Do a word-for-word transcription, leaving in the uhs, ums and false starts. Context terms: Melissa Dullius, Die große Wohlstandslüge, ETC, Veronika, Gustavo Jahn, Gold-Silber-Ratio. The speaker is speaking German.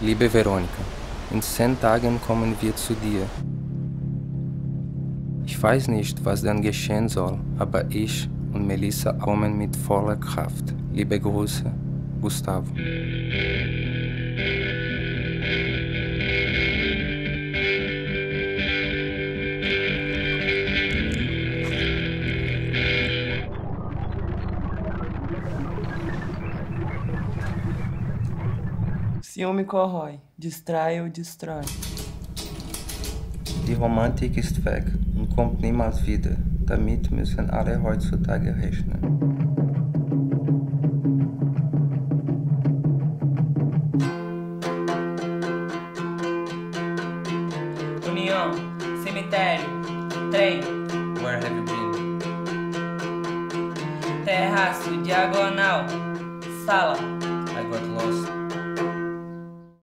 Liebe Veronika, in zehn Tagen kommen wir zu dir. Ich weiß nicht, was dann geschehen soll, aber ich und Melissa kommen mit voller Kraft. Liebe Grüße, Gustavo. Ciúme corrói, distrai ou destrói. Die Romantik ist weg und kommt niemals wieder. Damit müssen alle heutzutage rechnen.